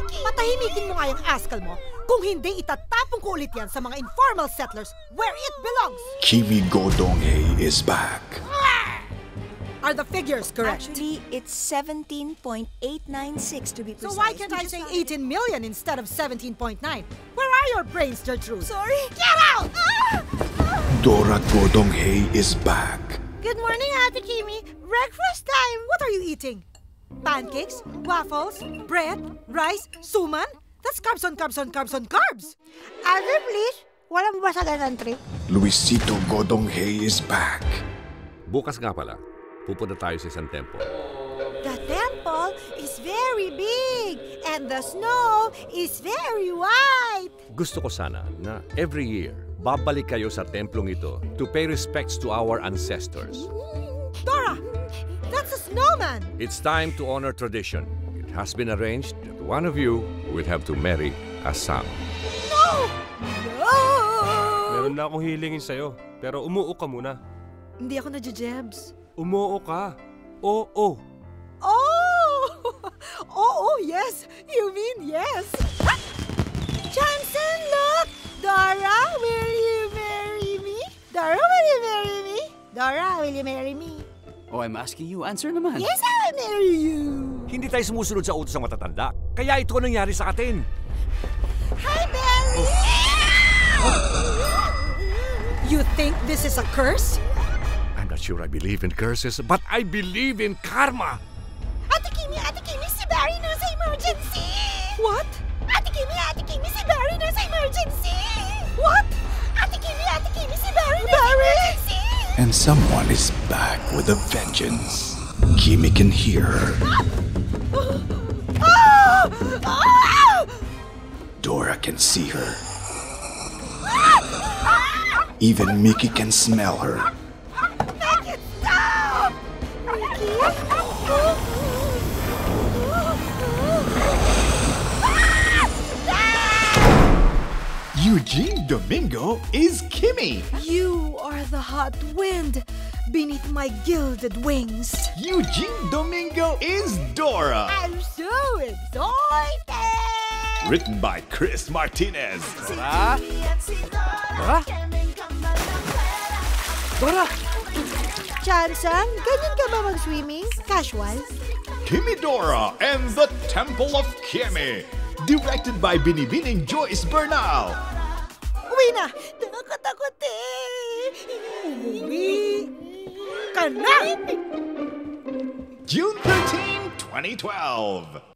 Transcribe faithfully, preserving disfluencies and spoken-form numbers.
Patahimikin mo nga yung askal mo. Kung hindi, itatapong ko ulit yan sa mga informal settlers where it belongs. Kimmy Go Dong Hae is back. Are the figures correct? Actually, it's seventeen point eight nine six to be precise. So why can't I say eighteen million instead of seventeen point nine? Where are your brains, Judge Ruth? Sorry? Get out! Ah! Ah! Dora Go Dong Hae is back. Good morning, Ate Kimmy. Breakfast time. What are you eating? Pancakes, waffles, bread, rice, suman. That's carbs on carbs on carbs on carbs. Ate, please. Walang basagan ang trip. Luisito Godong Hae is back. Bukas nga pala, pupunta tayo sa isang temple. The temple is very big and the snow is very white. Gusto ko sana na every year, babalik kayo sa templong ito to pay respects to our ancestors. Dora! That's a snowman! It's time to honor tradition. It has been arranged that one of you will have to marry a son. No! No! Meron na akong hilingin sa'yo, pero umuo ka muna. Hindi ako nadjejebs. Umuo ka. Oo. Oh! Oo, yes. You mean yes. Ah! Chanson, look! Dora, will you marry me? Dora, will you marry me? Dora, will you marry me? Oh, I'm asking you. Answer naman. Yes, I'll marry you. Hindi tayo sumusunod sa utos ng matatanda. Kaya ito ang nangyari sa atin. Hi, Barry! Oh. Oh. You think this is a curse? I'm not sure I believe in curses, but I believe in karma. Ate Kimmy, Ate Kimmy, si Barry na sa emergency! What? Ate Kimmy, Ate Kimmy, si Barry na sa emergency! What? Ate Kimmy, Ate Kimmy, si Barry na sa emergency! And someone is back with a vengeance. Kimmy can hear her. Dora can see her. Even Mickey can smell her. Make it stop! Eugene Domingo is Kimmy! You are the hot wind beneath my gilded wings. Eugene Domingo is Dora! I'm so excited! Written by Chris Martinez. Dora? Dora? Dora? Chanson, ganyan ka ba mag-swimming? Casual? Kimmy Dora and the Temple of Kiyeme. Directed by Binibining Joyce Bernal. Uwi na! Nakakatakot eh! Uwi ka na! June thirteenth, twenty twelve.